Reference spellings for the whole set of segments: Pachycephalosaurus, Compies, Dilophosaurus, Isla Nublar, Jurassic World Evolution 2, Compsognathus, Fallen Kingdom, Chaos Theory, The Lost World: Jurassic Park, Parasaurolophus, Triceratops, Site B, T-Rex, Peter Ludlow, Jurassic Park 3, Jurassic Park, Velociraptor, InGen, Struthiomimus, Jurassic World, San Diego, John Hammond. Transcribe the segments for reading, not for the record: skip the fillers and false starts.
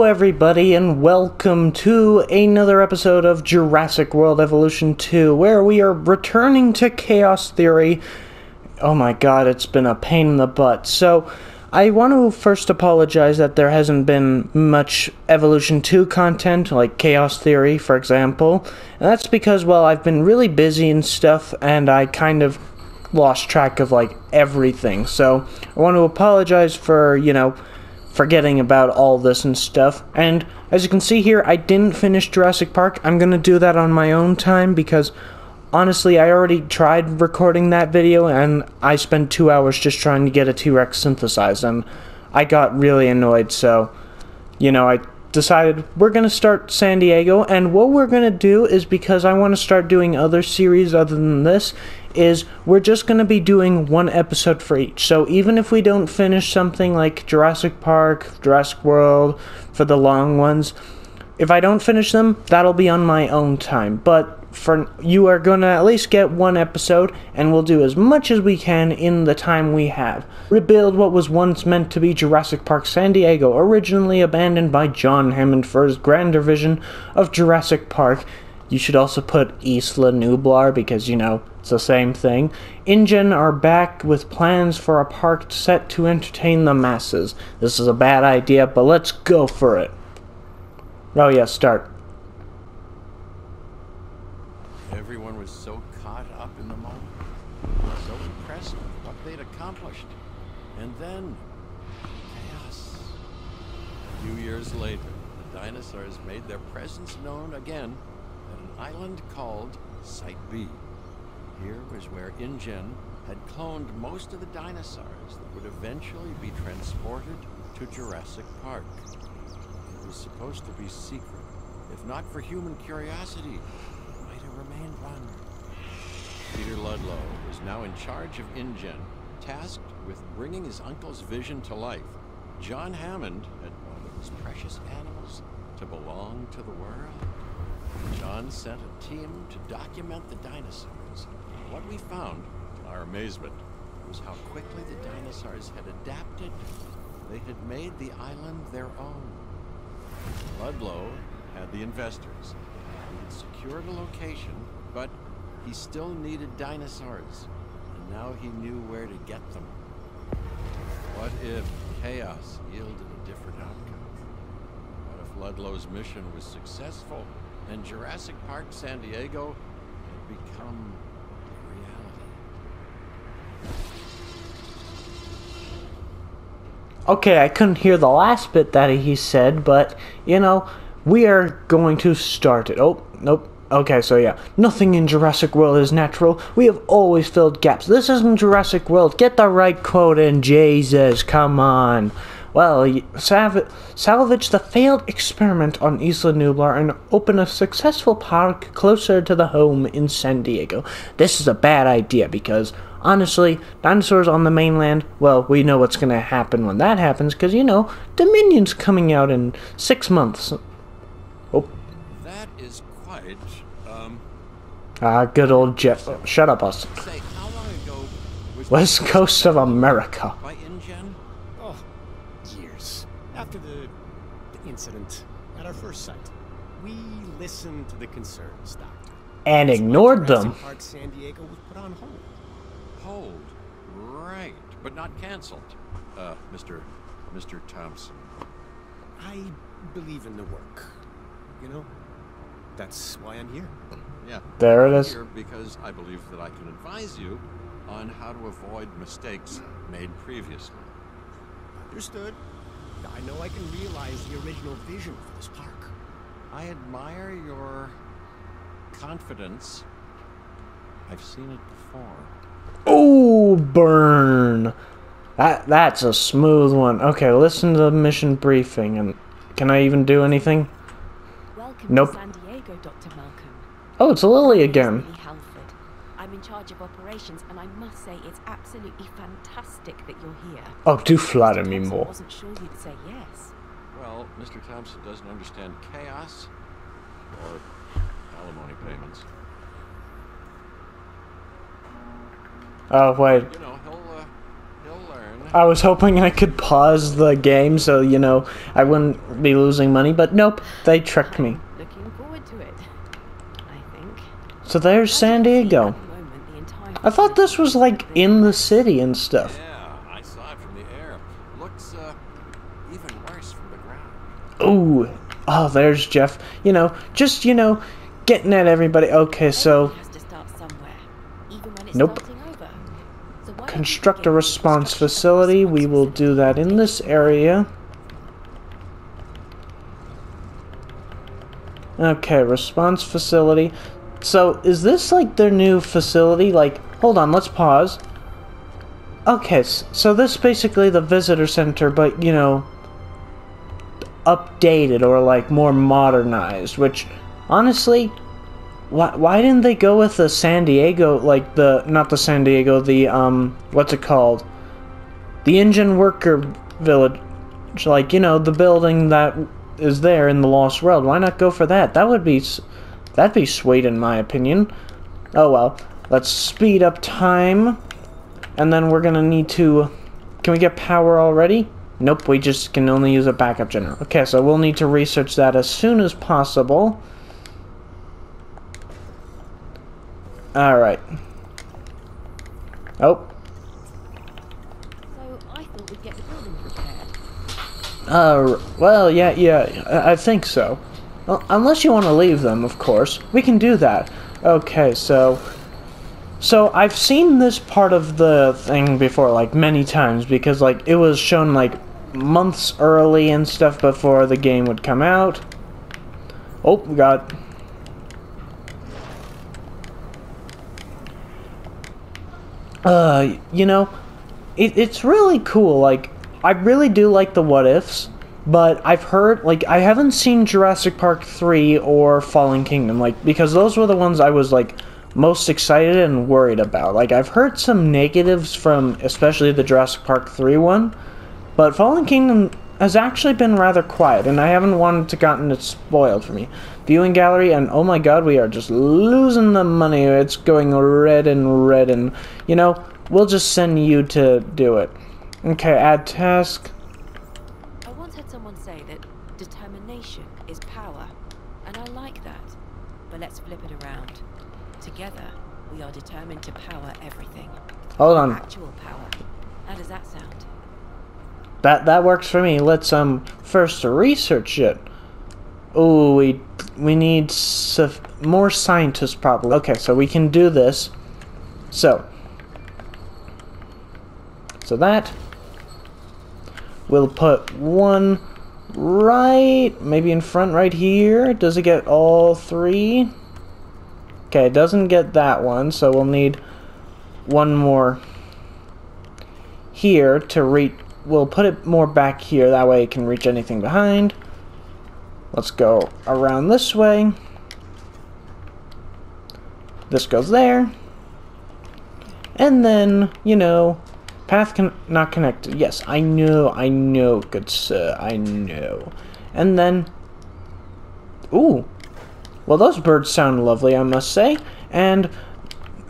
Hello everybody and welcome to another episode of Jurassic World Evolution 2, where we are returning to Chaos Theory. Oh my god, it's been a pain in the butt. So, I want to first apologize that there hasn't been much Evolution 2 content, like Chaos Theory, for example. And that's because, well, I've been really busy and stuff, and I kind of lost track of, like, everything. So, I want to apologize for, you know, forgetting about all this and stuff. And as you can see here, I didn't finish Jurassic Park. I'm gonna do that on my own time because honestly, I already tried recording that video and I spent 2 hours just trying to get a T-Rex synthesized and I got really annoyed. So, you know, I decided we're gonna start San Diego, and what we're gonna do is, because I want to start doing other series other than this, is we're just going to be doing one episode for each. So even if we don't finish something like Jurassic Park, Jurassic World, for the long ones, if I don't finish them, that'll be on my own time. But for you are going to at least get one episode, and we'll do as much as we can in the time we have. Rebuild what was once meant to be Jurassic Park San Diego, originally abandoned by John Hammond for his grander vision of Jurassic Park. You should also put Isla Nublar because, you know, it's the same thing. InGen are back with plans for a park set to entertain the masses. This is a bad idea, but let's go for it. Oh yeah, start. Everyone was so caught up in the moment, so impressed with what they'd accomplished. And then, chaos. A few years later, the dinosaurs made their presence known again. Island called Site B. Here was where InGen had cloned most of the dinosaurs that would eventually be transported to Jurassic Park. It was supposed to be secret. If not for human curiosity, it might have remained one. Peter Ludlow was now in charge of InGen, tasked with bringing his uncle's vision to life. John Hammond had wanted his precious animals to belong to the world. John sent a team to document the dinosaurs. What we found, to our amazement, was how quickly the dinosaurs had adapted. They had made the island their own. Ludlow had the investors. He had secured a location, but he still needed dinosaurs. And now he knew where to get them. What if chaos yielded a different outcome? What if Ludlow's mission was successful? And Jurassic Park San Diego had become reality. Okay, I couldn't hear the last bit that he said, but, you know, we are going to start it. Oh, nope. Okay, so yeah. Nothing in Jurassic World is natural. We have always filled gaps. This isn't Jurassic World. Get the right quote in, Jesus. Come on. Well, salvage the failed experiment on Isla Nublar and open a successful park closer to the home in San Diego. This is a bad idea because, honestly, dinosaurs on the mainland, well, we know what's going to happen when that happens because, you know, Dominion's coming out in 6 months. Oh. That is quite, good old Jeff. Oh, shut up, us. Say, how long ago was West Coast of America. After the incident at our first site, we listened to the concerns, Doctor. And ignored them. Park San Diego was put on hold. Hold? Right. But not canceled. Mr. Thompson. I believe in the work. You know, that's why I'm here. Yeah. There it is. I'm here because I believe that I can advise you on how to avoid mistakes made previously. Understood. I know I can realize the original vision for this park. I admire your confidence. I've seen it before. Oh, burn. That's a smooth one. Okay, listen to the mission briefing. And can I even do anything? Welcome nope. To San Diego, Dr. Malcolm. Oh, it's Lily again. I'm in charge of operations, and I must say it's absolutely fantastic that you're here. Oh, do flatter me more. I wasn't sure you'd say yes. Well, Mr. Thompson doesn't understand chaos or alimony payments. Oh, wait. You know, he'll learn. I was hoping I could pause the game so, you know, I wouldn't be losing money, but nope, they tricked me. Looking forward to it, I think. So there's San Diego. I thought this was like in the city and stuff. Yeah, I saw it from the air. Looks even worse from the ground. Ooh. Oh, there's Jeff. You know, just, you know, getting at everybody. Okay, so nope. Construct a response facility. We will do that in this area. Okay, response facility. So, is this like their new facility? Like, hold on, let's pause. Okay, so this is basically the visitor center, but, you know, updated or like more modernized, which honestly, why didn't they go with the San Diego, like the, not the San Diego, the, what's it called? The InGen Worker Village, like, you know, the building that is there in The Lost World. Why not go for that? That would be, that'd be sweet in my opinion. Oh well, let's speed up time, and then we're gonna need to, can we get power already? Nope, we just can only use a backup generator. Okay, so we'll need to research that as soon as possible. Alright. Oh. So I thought we'd get the building prepared. Well, yeah, I think so. Well, unless you want to leave them, of course. We can do that. Okay, so I've seen this part of the thing before, like, many times, because, like, it was shown, like, months early and stuff before the game would come out. Oh, we got... you know, it's really cool. Like, I really do like the what-ifs, but I've heard, like, I haven't seen Jurassic Park 3 or Fallen Kingdom, like, because those were the ones I was, like, most excited and worried about. Like, I've heard some negatives from, especially the Jurassic Park 3 one, but Fallen Kingdom has actually been rather quiet, and I haven't wanted to gotten it spoiled for me. Viewing gallery, and oh my god, we are just losing the money. It's going red and red, and, you know, we'll just send you to do it. Okay, add task. I once heard someone say that determination is power, and I like that. But let's flip it around. Together, we are determined to power everything. Hold on. Actual power. How does that sound? That works for me. Let's first research it. Oh, we need more scientists probably. Okay, so we can do this. So that we'll put one right, maybe in front right here. Does it get all three? Okay, it doesn't get that one, so we'll need one more here to reach. We'll put it more back here, that way it can reach anything behind. Let's go around this way. This goes there. And then, you know, path not connected. Yes, I know, good sir, I know. And then, ooh. Well, those birds sound lovely, I must say. And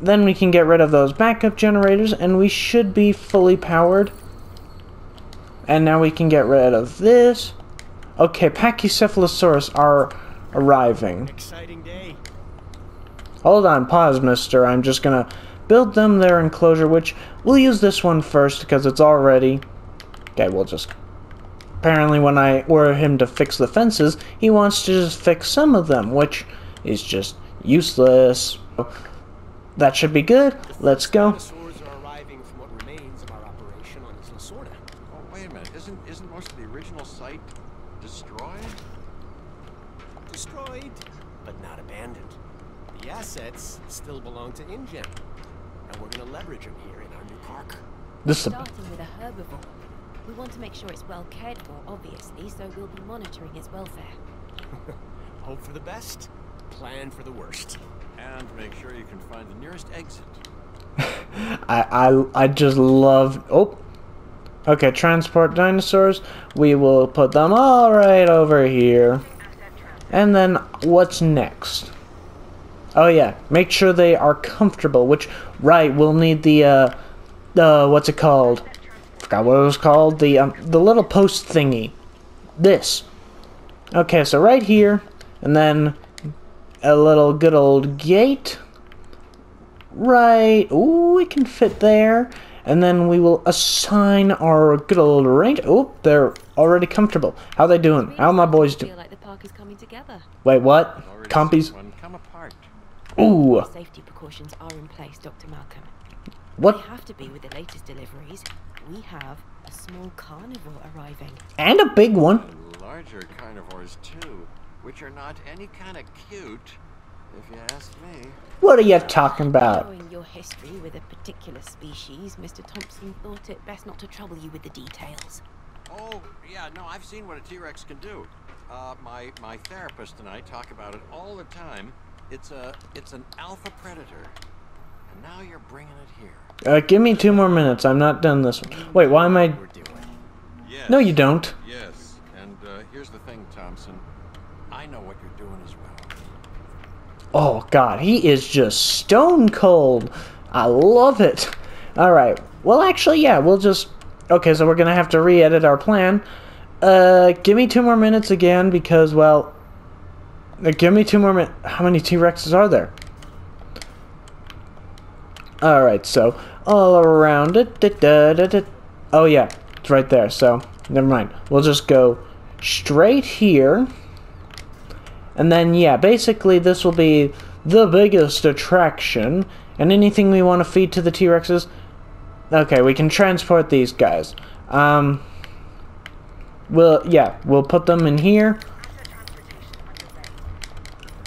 then we can get rid of those backup generators, and we should be fully powered. And now we can get rid of this. Okay, Pachycephalosaurus are arriving. Exciting day. Hold on, pause, mister. I'm just gonna build them their enclosure, which we'll use this one first because it's already... Okay, we'll just... Apparently when I order him to fix the fences, he wants to just fix some of them, which is just useless. That should be good. Let's go. Isn't most of the original site destroyed? Destroyed, but not abandoned. The assets still belong to InGen, and we're going to leverage them here in our new park. Starting with a herbivore, we want to make sure it's well cared for, obviously, so we'll be monitoring its welfare. Hope for the best, plan for the worst, and make sure you can find the nearest exit. I just love... Oh. Okay, transport dinosaurs. We will put them all right over here. And then what's next? Oh yeah, make sure they are comfortable, which, right, we'll need the, what's it called? forgot what it was called, the little post thingy. This. Okay, so right here, and then a little good old gate. Right, ooh, we can fit there. And then we will assign our good old range. Oh, they're already comfortable. How they doing? How my boys doing? Like the park is coming together. Wait, what? Compies? Ooh. Safety precautions are in place, Dr. Malcolm. What? We have to be with the latest deliveries. We have a small carnivore arriving. And a big one. And larger carnivores too, which are not any kind of cute, if you ask me. What are you talking about? Knowing your history with a particular species, Mr. Thompson thought it best not to trouble you with the details. Oh, yeah, no, I've seen what a T-Rex can do. My therapist and I talk about it all the time. It's an alpha predator. And now you're bringing it here. Give me 2 more minutes. I'm not done this one. Wait, why am I... Yes. No, you don't. Yes, and here's the thing, Thompson. I know what you're doing as well. Oh, God, he is just stone cold. I love it. All right. Well, actually, yeah, we'll just... Okay, so we're going to have to re-edit our plan. Give me 2 more minutes again because, well... Give me 2 more minutes. How many T-Rexes are there? All right, so all around it. Oh, yeah, it's right there. So never mind. We'll just go straight here. And then, yeah, basically this will be the biggest attraction. And anything we want to feed to the T-Rexes... Okay, we can transport these guys. We'll put them in here.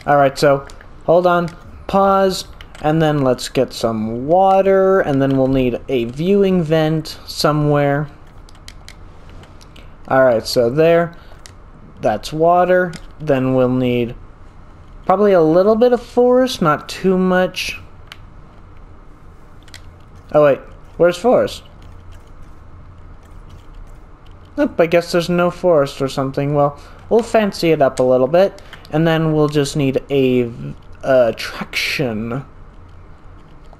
Alright, so, hold on, pause, and then let's get some water, and then we'll need a viewing vent somewhere. Alright, so there, that's water. Then we'll need probably a little bit of forest, not too much. Oh wait, where's forest? Nope, I guess there's no forest or something. Well, we'll fancy it up a little bit. And then we'll just need a attraction.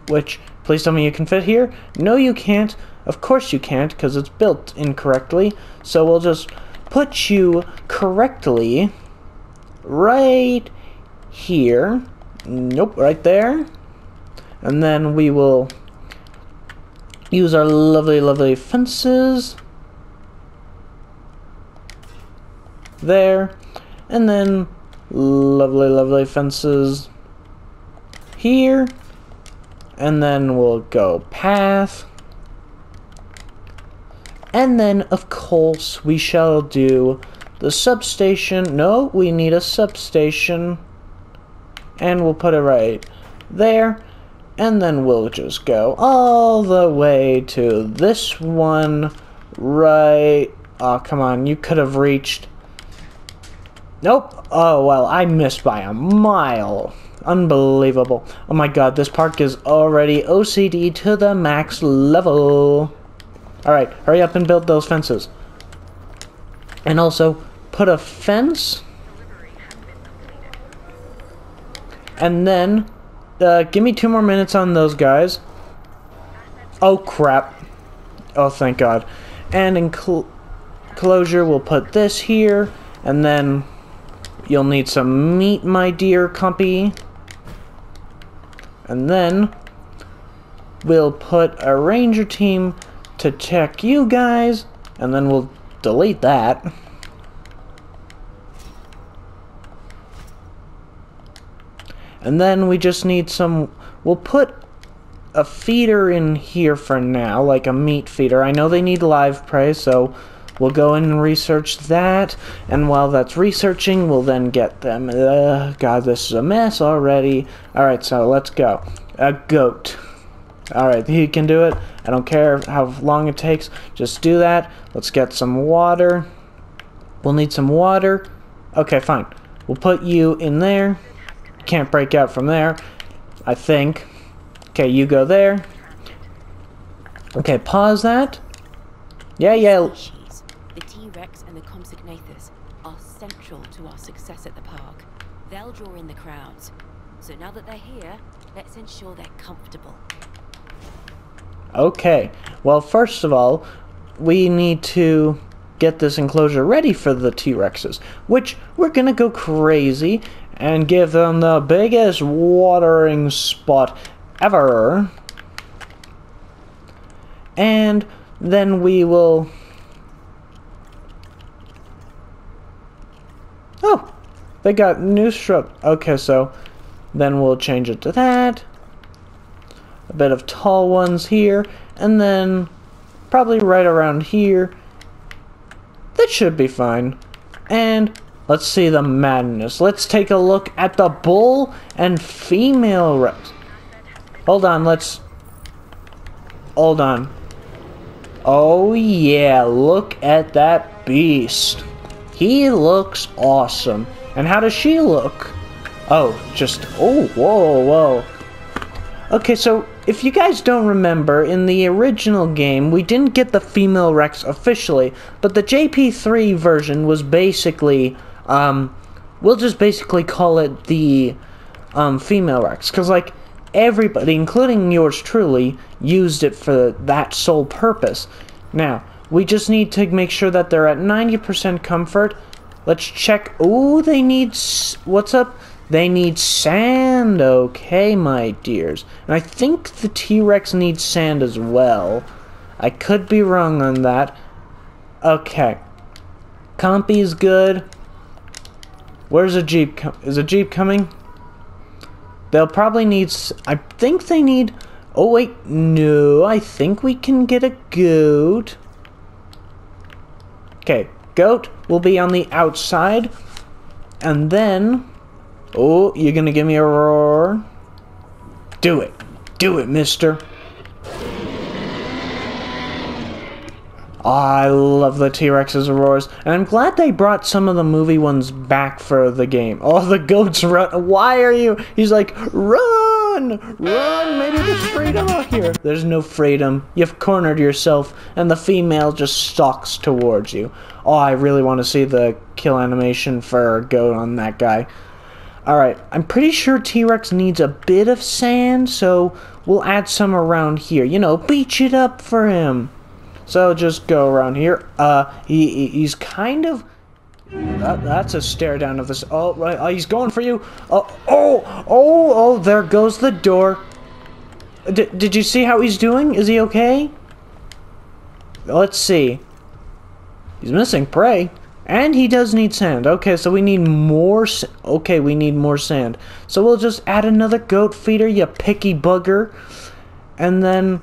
Which, please tell me you can fit here. No, you can't. Of course you can't, because it's built incorrectly. So we'll just put you correctly right here. Nope, right there. And then we will use our lovely, lovely fences. There. And then... Lovely, lovely fences here, and then we'll go path, and then of course we shall do the substation. No, we need a substation, and we'll put it right there, and then we'll just go all the way to this one right... Oh, come on, you could have reached... Nope. Oh, well, I missed by a mile. Unbelievable. Oh my god, this park is already OCD to the max level. Alright, hurry up and build those fences. And also, put a fence. And then, give me 2 more minutes on those guys. Oh, crap. Oh, thank god. And in closure, we'll put this here. And then... You'll need some meat, my dear Compy. And then we'll put a ranger team to check you guys, and then we'll delete that. And then we just need some... We'll put a feeder in here for now, like a meat feeder. I know they need live prey, so... We'll go in and research that, and while that's researching, we'll then get them. God, this is a mess already. Alright, so let's go. A goat. Alright, he can do it. I don't care how long it takes. Just do that. Let's get some water. We'll need some water. Okay, fine. We'll put you in there. Can't break out from there, I think. Okay, you go there. Okay, pause that. Yeah. The T-Rex and the Compsognathus are central to our success at the park. They'll draw in the crowds. So now that they're here, let's ensure they're comfortable. Okay. Well, first of all, we need to get this enclosure ready for the T-Rexes, which we're going to go crazy and give them the biggest watering spot ever. And then we will... Oh! They got new strip. Okay, so then we'll change it to that. A bit of tall ones here, and then probably right around here. That should be fine. And let's see the madness. Let's take a look at the bull and female reps. Hold on, let's... Hold on. Oh yeah, look at that beast. He looks awesome. And how does she look? Oh, just... Oh, whoa, whoa. Okay, so if you guys don't remember, in the original game, we didn't get the female Rex officially, but the JP3 version was basically, we'll just basically call it the female Rex, because, like, everybody, including yours truly, used it for that sole purpose. Now, we just need to make sure that they're at 90% comfort. Let's check. Oh, they need... What's up? They need sand. Okay, my dears. And I think the T-Rex needs sand as well. I could be wrong on that. Okay. Compies good. Where's a Jeep? Is a Jeep coming? They'll probably need... I think they need... Oh, wait. No. I think we can get a goat. Okay. Goat will be on the outside. And then... Oh, you're gonna give me a roar? Do it. Do it, mister. I love the T-Rex's roars. And I'm glad they brought some of the movie ones back for the game. Oh, the goats run. Why are you? He's like, run! Run! Maybe there's freedom out here. There's no freedom. You've cornered yourself. And the female just stalks towards you. Oh, I really want to see the kill animation for a goat on that guy. Alright, I'm pretty sure T-Rex needs a bit of sand, so we'll add some around here. You know, beach it up for him. So just go around here. He's kind of... that's a stare down of this... Oh, right, he's going for you. Oh, there goes the door. Did you see how he's doing? Is he okay? Let's see. He's missing prey. And he does need sand. Okay, so we need more... Okay, we need more sand. So we'll just add another goat feeder, you picky bugger. And then...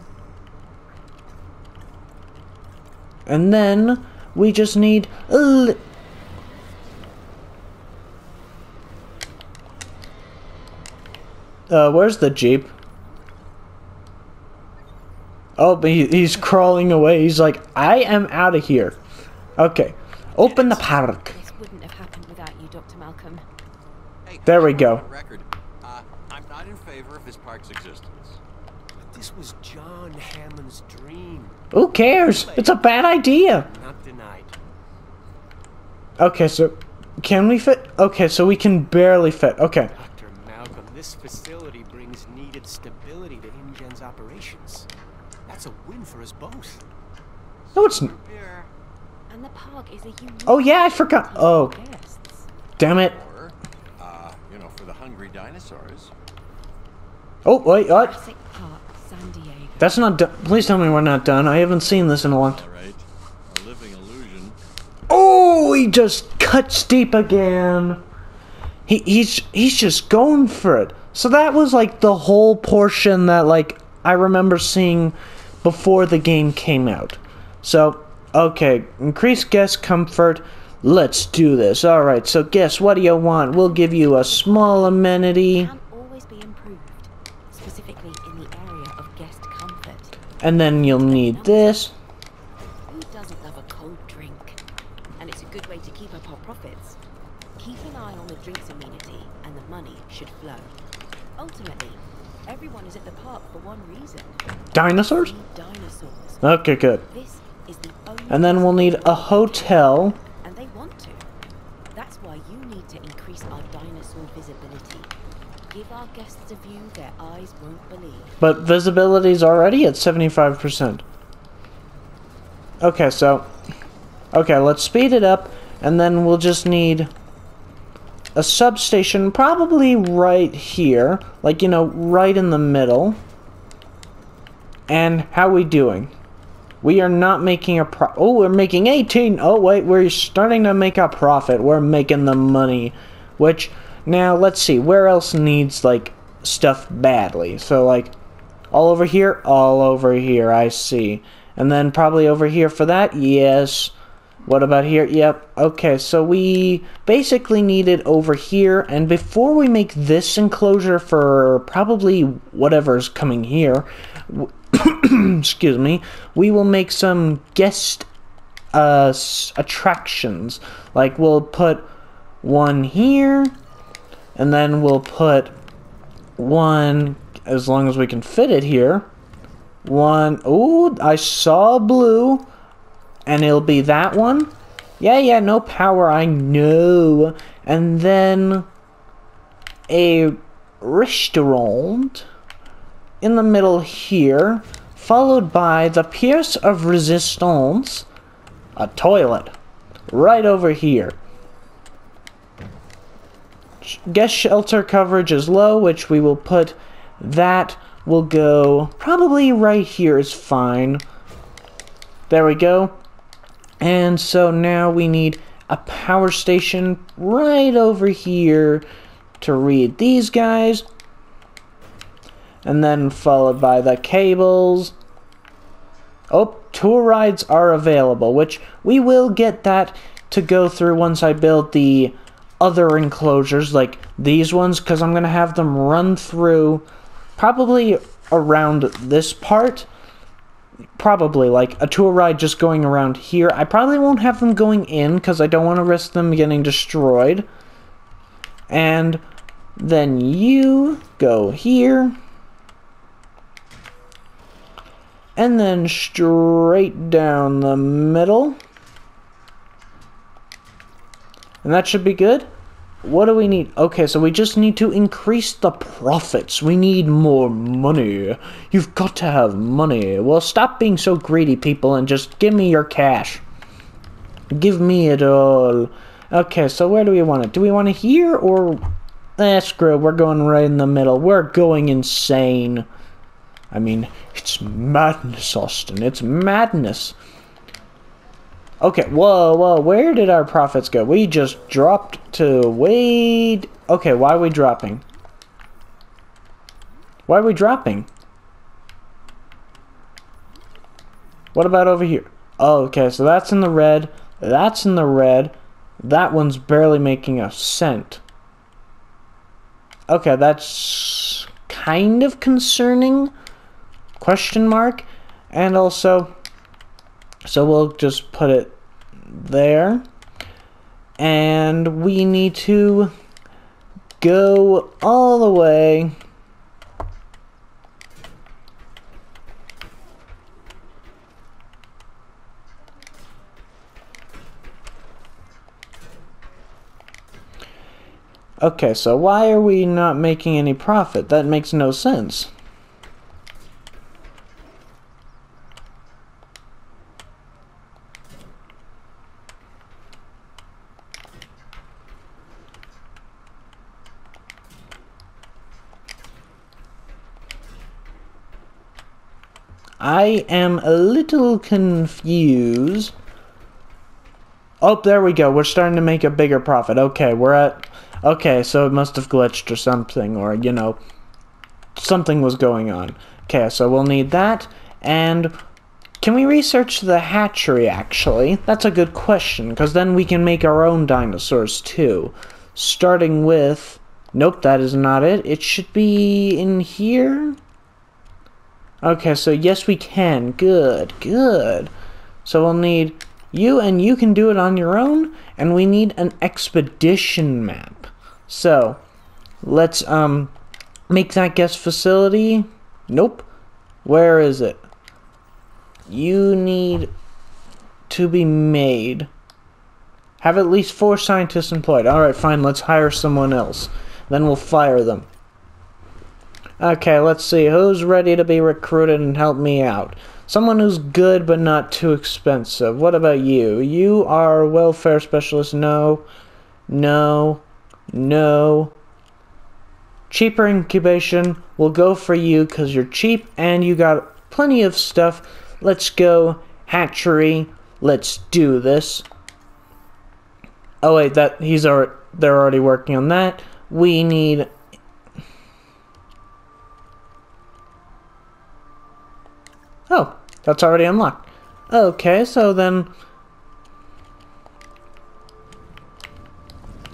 we just need... where's the Jeep? Oh, but he's crawling away. He's like, I am out of here. Okay. Open the park. This wouldn't have happened without you, Dr. Malcolm. Hey, there we go. I'm not in favor of this park's existence. But this was John Hammond's dream. Who cares? It's a bad idea. Not denied. Okay, so can we fit? Okay, so we can barely fit. Okay. Dr. Malcolm, this facility brings needed stability to InGen's operations. That's a win for us both. No, it's not. And the park is a huge... Oh yeah, I forgot. Oh, damn it! Or, you know, for the hungry dinosaurs. Oh wait, what? Jurassic Park, San Diego. That's not done. Please tell me we're not done. I haven't seen this in a long time. Right. A living illusion. Oh, he just cuts deep again. He's just going for it. So that was like the whole portion that like I remember seeing before the game came out. So. Okay, increase guest comfort. Let's do this. Alright, so guess what do you want? We'll give you a small amenity. Can always be improved, specifically in the area of guest comfort. And then you'll need this. Who doesn't love a cold drink? And it's a good way to keep up our profits. Keep an eye on the drink's amenity, and the money should flow. Ultimately, everyone is at the park for one reason. Dinosaurs? Dinosaurs. Okay, good. And then we'll need a hotel. And they want to. That's why you need to increase our dinosaur visibility. Give our guests a view their eyes won't believe. But visibility's already at 75%. Okay, so... okay, let's speed it up, and then we'll just need a substation, probably right here. Like, you know, right in the middle. And how we doing? We are not making a pro- oh, we're making 18! Oh, wait, we're starting to make a profit. We're making the money. Which, now, let's see, where else needs, like, stuff badly? So, like, all over here, I see. And then probably over here for that, yes. What about here? Yep. Okay, so we basically need it over here. And before we make this enclosure for probably whatever's coming here, excuse me, we will make some guest attractions. Like, we'll put one here, and then we'll put one, as long as we can fit it here, one, ooh, I saw blue, and it'll be that one. Yeah, no power, I know. And then a restaurant in the middle here, followed by the Pierce of Resistance, a toilet, right over here. Guest shelter coverage is low, which we will put that will go probably right here is fine. There we go. And so now we need a power station right over here to read these guys. And then followed by the cables. Oh, tour rides are available, which we will get that to go through once I build the other enclosures, like these ones, because I'm going to have them run through probably around this part. Probably, like, a tour ride just going around here. I probably won't have them going in, because I don't want to risk them getting destroyed. And then you go here. And then straight down the middle. And that should be good. What do we need? Okay, so we just need to increase the profits. We need more money. You've got to have money. Well, stop being so greedy, people, and just give me your cash. Give me it all. Okay, so where do we want it? Do we want it here or... eh, screw it. We're going right in the middle. We're going insane. I mean, it's madness, Austin. It's madness. Okay, whoa, where did our profits go? We just dropped to way... okay, why are we dropping? Why are we dropping? What about over here? Oh, okay, so that's in the red. That's in the red. That one's barely making a cent. Okay, that's kind of concerning? Question mark. And also... so we'll just put it there. And we need to go all the way. Okay, so why are we not making any profit? That makes no sense. I am a little confused. Oh, there we go. We're starting to make a bigger profit. Okay, we're at... okay, so it must have glitched or something, or, you know, something was going on. Okay, so we'll need that. And can we research the hatchery, actually? That's a good question, because then we can make our own dinosaurs, too. Starting with... nope, that is not it. It should be in here... okay, so yes we can. Good, good. So we'll need you, and you can do it on your own, and we need an expedition map. So, let's make that guest facility. Nope. Where is it? You need to be made. Have at least 4 scientists employed. Alright, fine, let's hire someone else. Then we'll fire them. Okay, let's see. Who's ready to be recruited and help me out? Someone who's good but not too expensive. What about you? You are a welfare specialist. No. No. No. Cheaper incubation. We'll go for you because you're cheap and you got plenty of stuff. Let's go hatchery. Let's do this. Oh wait, that they're already working on that. We need. Oh, that's already unlocked. Okay, so then.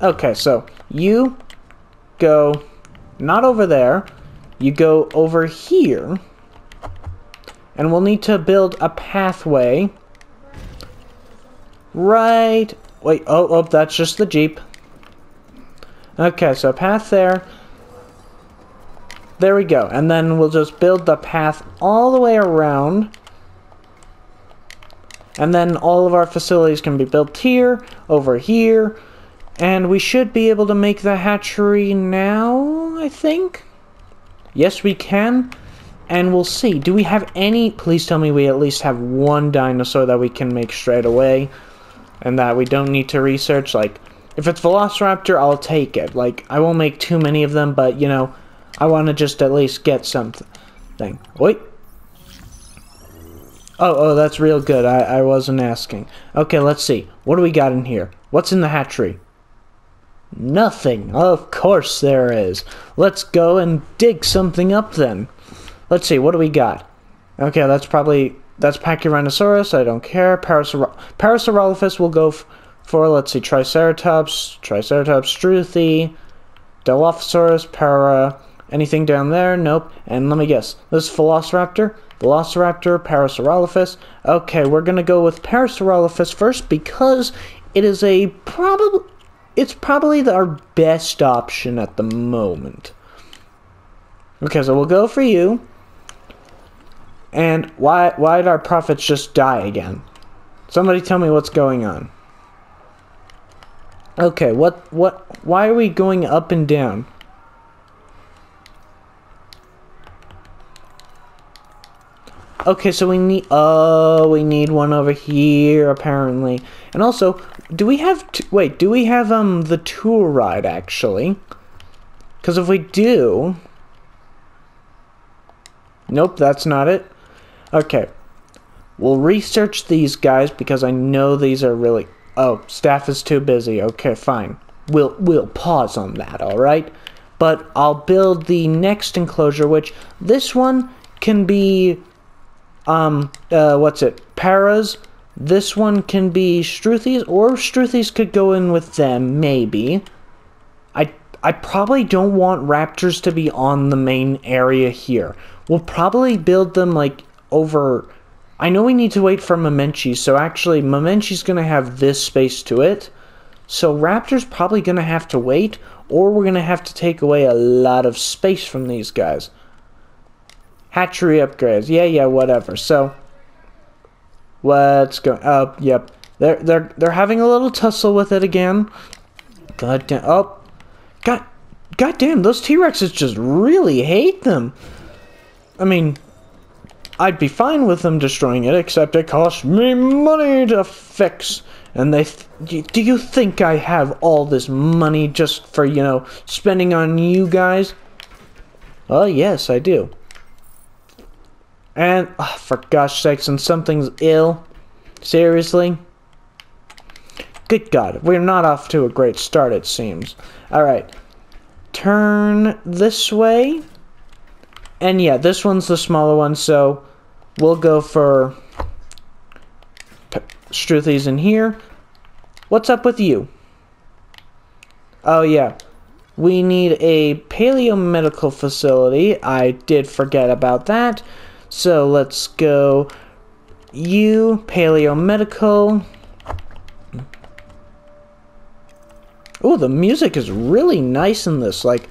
Okay, so you go not over there. You go over here. And we'll need to build a pathway. Right. Wait, oh, that's just the Jeep. Okay, so path there. There we go. And then we'll just build the path all the way around. And then all of our facilities can be built here, over here. And we should be able to make the hatchery now, I think. Yes, we can. And we'll see. Do we have any... Please tell me we at least have one dinosaur that we can make straight away. And that we don't need to research. Like, if it's Velociraptor, I'll take it. Like, I won't make too many of them, but, you know... I want to just at least get something. Wait. Oh, that's real good. I wasn't asking. Okay, let's see. What do we got in here? What's in the hatchery? Nothing. Of course there is. Let's go and dig something up then. Let's see. What do we got? Okay, that's probably... That's Pachycephalosaurus. I don't care. Parasaurolophus will go for... Let's see. Triceratops, Struthi, Dilophosaurus, Anything down there? Nope. And let me guess. This is Velociraptor, Parasaurolophus. Okay, we're gonna go with Parasaurolophus first because it is a probably our best option at the moment. Okay, so we'll go for you. And why did our prophets just die again? Somebody tell me what's going on. Okay, why are we going up and down? Okay, so we need... Oh, we need one over here, apparently. And also, do we have... Wait, do we have the tour ride, actually? Because if we do... Nope, that's not it. Okay. We'll research these guys, because I know these are really... Oh, staff is too busy. Okay, fine. We'll pause on that, alright? But I'll build the next enclosure, which... This one can be... Paras. This one can be Struthis, or Struthis could go in with them, maybe. I probably don't want Raptors to be on the main area here. We'll probably build them, like, over... I know we need to wait for Momenchi, so actually, Momenchi's gonna have this space to it. So Raptor's probably gonna have to wait, or we're gonna have to take away a lot of space from these guys. Hatchery upgrades. Yeah, whatever. So, let's go. Yep. They're having a little tussle with it again. God damn. Oh. God damn, those T-Rexes just really hate them. I mean, I'd be fine with them destroying it, except it costs me money to fix. And they... do you think I have all this money just for, you know, spending on you guys? Oh, yes, I do. And, oh, for gosh sakes, and something's ill. Seriously? Good God, we're not off to a great start, it seems. Alright. Turn this way. And yeah, this one's the smaller one, so we'll go for Struthis in here. What's up with you? Oh, yeah. We need a paleomedical facility. I did forget about that. So let's go you, paleomedical. Oh, the music is really nice in this. Like,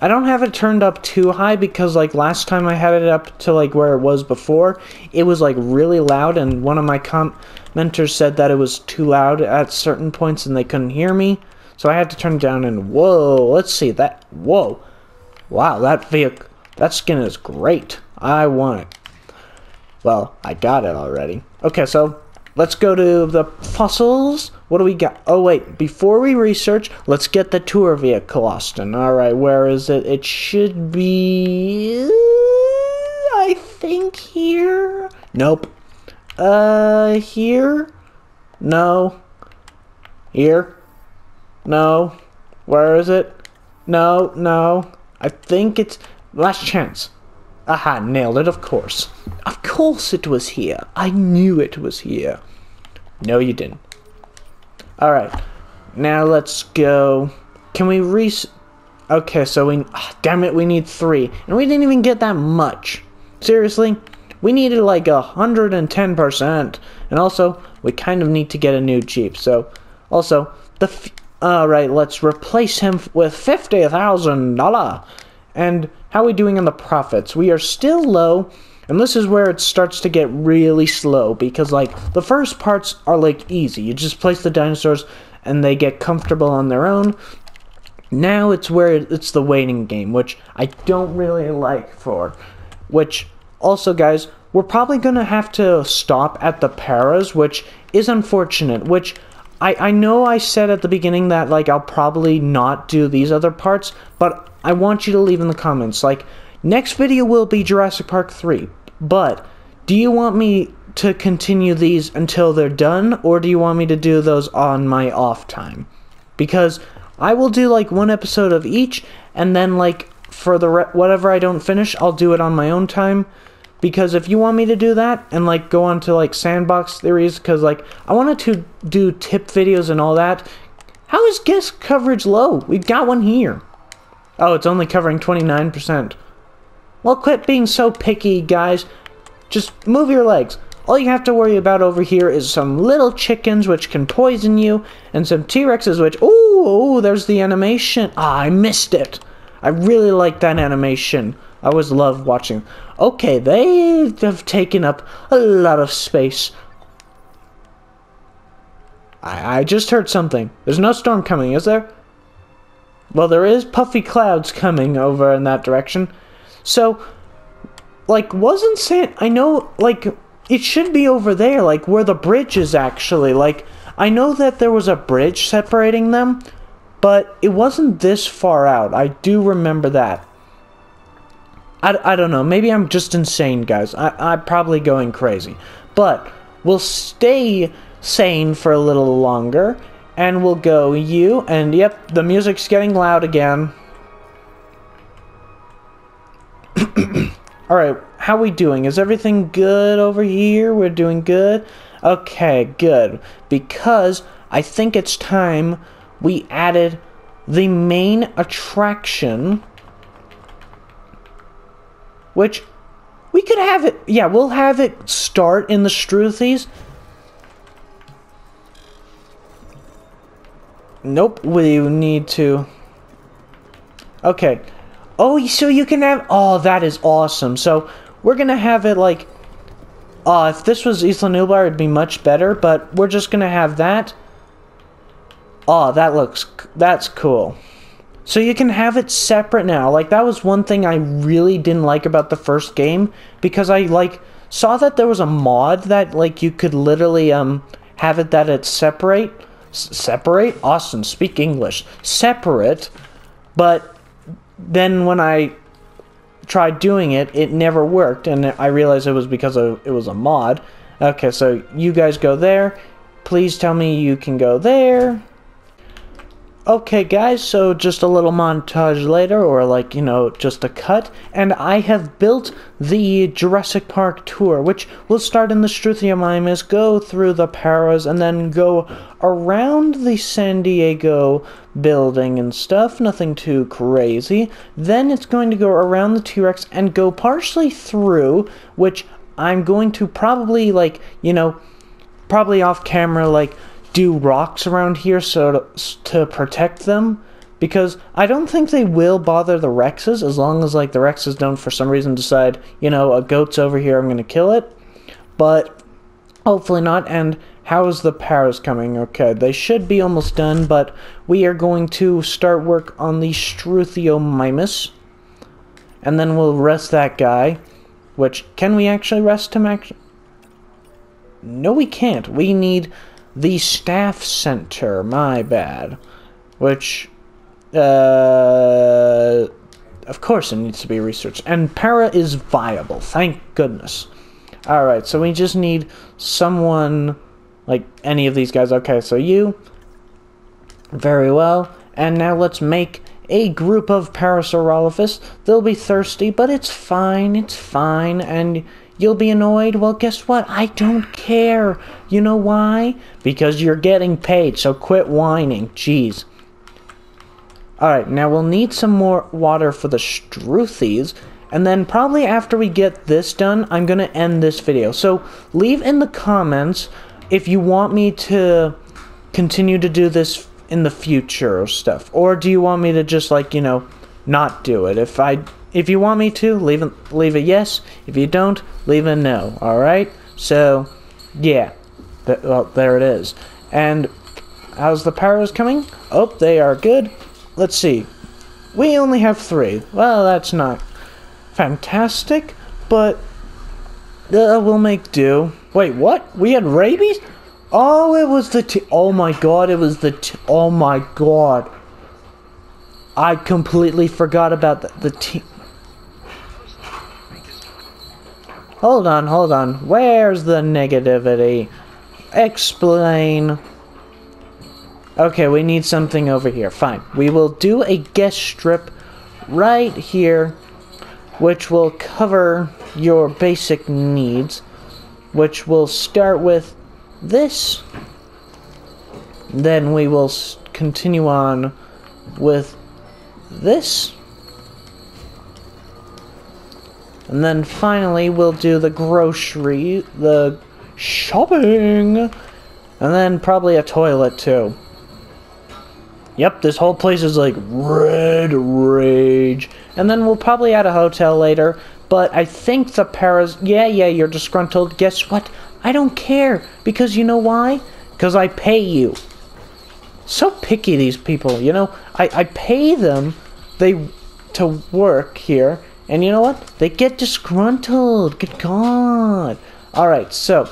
I don't have it turned up too high because, like, last time I had it up to, like, where it was before, it was, like, really loud, and one of my commenters said that it was too loud at certain points and they couldn't hear me. So I had to turn it down, and whoa, let's see that. Whoa. Wow, that vehicle, that skin is great. I want it. Well, I got it already. Okay, so let's go to the fossils. What do we got? Oh, wait. Before we research, let's get the tour vehicle, Austin. All right, where is it? It should be... I think here? Nope. Here? No. Here? No. Where is it? No, no. I think it's... Last chance. Aha, nailed it, of course. Of course it was here. I knew it was here. No, you didn't. Alright. Now let's go... Can we Okay, so we... Oh, damn it, we need 3. And we didn't even get that much. Seriously? We needed like 110%. And also, we kind of need to get a new Jeep. So, also, the... Alright, let's replace him with $50,000. And how are we doing on the profits? We are still low, and this is where it starts to get really slow, because, like, the first parts are, like, easy. You just place the dinosaurs, and they get comfortable on their own. Now it's where it's the waiting game, which I don't really like for. Which, also, guys, we're probably going to have to stop at the paras, which is unfortunate, which... I know I said at the beginning that, like, I'll probably not do these other parts, but I want you to leave in the comments, like, next video will be Jurassic Park 3, but do you want me to continue these until they're done, or do you want me to do those on my off time? Because I will do, like, one episode of each, and then, like, for the whatever I don't finish, I'll do it on my own time. Because if you want me to do that, and, like, go on to, like, sandbox theories, because, like, I wanted to do tip videos and all that. How is guest coverage low? We've got one here. Oh, it's only covering 29%. Well, quit being so picky, guys. Just move your legs. All you have to worry about over here is some little chickens, which can poison you, and some T-Rexes, which... Ooh, there's the animation. Ah, I missed it. I really like that animation. I always love watching. Okay, they have taken up a lot of space. I just heard something. There's no storm coming, is there? Well, there is puffy clouds coming over in that direction. So, like, wasn't I know, like, it should be over there, like, where the bridge is actually. Like, I know that there was a bridge separating them, but it wasn't this far out. I do remember that. I don't know. Maybe I'm just insane, guys. I'm probably going crazy. But we'll stay sane for a little longer. And we'll go you. And yep, the music's getting loud again. Alright, how we doing? Is everything good over here? We're doing good? Okay, good. Because I think it's time we added the main attraction... Which, we could have it... Yeah, we'll have it start in the Struthies. Nope, we need to... Okay. Oh, so you can have... Oh, that is awesome. So, we're gonna have it like... if this was Isla Nublar, it'd be much better. But we're just gonna have that. Oh, that looks... That's cool. So you can have it separate now. Like, that was one thing I really didn't like about the first game. Because I, like, saw that there was a mod that, like, you could literally, have it that it's separate. Separate? Austin, speak English. Separate. But then when I tried doing it, it never worked. And I realized it was because it was a mod. Okay, so you guys go there. Please tell me you can go there. Okay, guys, so just a little montage later, or, like, you know, just a cut, and I have built the Jurassic Park tour, which will start in the Struthiomimus, go through the paras, and then go around the San Diego building and stuff, nothing too crazy. Then it's going to go around the T-Rex and go partially through, which I'm going to probably, like, you know, probably off camera, like, do rocks around here so to protect them, because I don't think they will bother the Rexes, as long as, like, the Rexes don't for some reason decide, you know, a goat's over here, I'm gonna kill it. But hopefully not. And how is the paras coming? Okay, they should be almost done, but we are going to start work on the Struthiomimus, and then we'll rest that guy. Which, can we actually rest him? No, we can't. We need the staff center. My bad. Which, of course it needs to be researched. And Para is viable. Thank goodness. Alright, so we just need someone, like any of these guys. Okay, so you. Very well. And now let's make a group of Parasaurolophus. They'll be thirsty, but it's fine. It's fine. And you'll be annoyed. Well, guess what? I don't care. You know why? Because you're getting paid, so quit whining. Jeez. Alright, now we'll need some more water for the Struthies. And then probably after we get this done, I'm going to end this video. So leave in the comments if you want me to continue to do this in the future or stuff. Or do you want me to just, like, you know, not do it? If you want me to, leave a yes. If you don't, leave a no. Alright? So, yeah. Well, there it is. And how's the Paras coming? Oh, they are good. Let's see. We only have 3. Well, that's not fantastic, but we'll make do. Wait, what? We had rabies? Oh, it was the oh my god, it was the oh my god. I completely forgot about the T. Hold on, hold on. Where's the negativity? Explain. Okay, we need something over here. Fine. We will do a guest strip right here, which will cover your basic needs, which will start with this. Then we will continue on with this. And then finally we'll do the grocery, the shopping, and then probably a toilet too. Yep, this whole place is like red rage. And then we'll probably add a hotel later. But I think the Paras... Yeah, you're disgruntled. Guess what? I don't care. Because you know why? Because I pay you. So picky, these people, you know? I pay them to work here. And you know what? They get disgruntled. Good God. Alright, so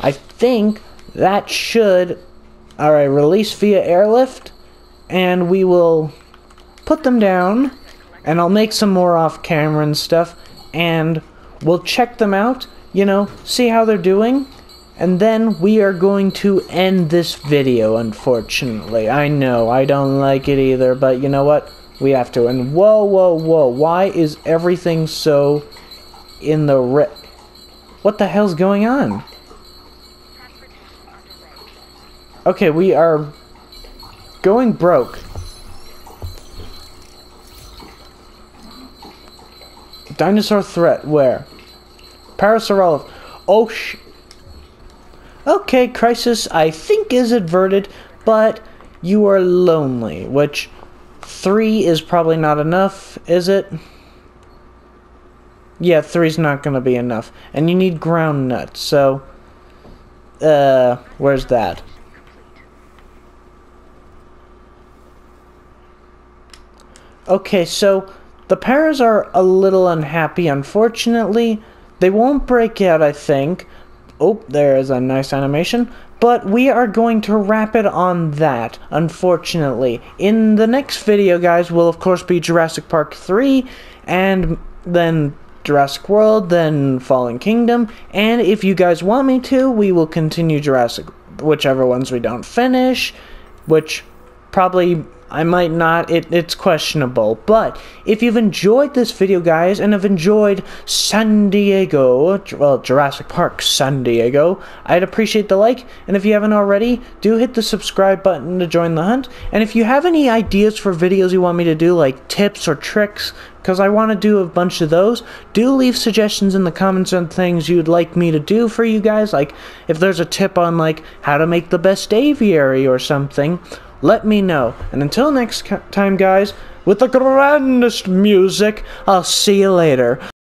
I think that should... Alright, release via airlift. And we will put them down, and I'll make some more off camera and stuff, and we'll check them out, you know, see how they're doing, and then we are going to end this video, unfortunately. I know, I don't like it either, but you know what? We have to. And whoa, whoa, whoa, why is everything so in the red? What the hell's going on? Okay, we are going broke. Dinosaur threat, where? Parasaurolophus. Oh, okay, crisis, I think, is averted, but you are lonely, which 3 is probably not enough, is it? Yeah, 3's not going to be enough. And you need ground nuts, so... where's that? Okay, so the Paras are a little unhappy, unfortunately. They won't break out, I think. Oh, there's a nice animation. But we are going to wrap it on that, unfortunately. In the next video, guys, will of course be Jurassic Park 3, and then Jurassic World, then Fallen Kingdom. And if you guys want me to, we will continue Jurassic, whichever ones we don't finish, which probably... I might not, it's questionable. But if you've enjoyed this video, guys, and have enjoyed San Diego, well, Jurassic Park San Diego, I'd appreciate the like. And if you haven't already, do hit the subscribe button to join the hunt. And if you have any ideas for videos you want me to do, like tips or tricks, because I want to do a bunch of those, do leave suggestions in the comments on things you'd like me to do for you guys. Like, if there's a tip on, like, how to make the best aviary or something, let me know. And until next time, guys, with the grandest music, I'll see you later.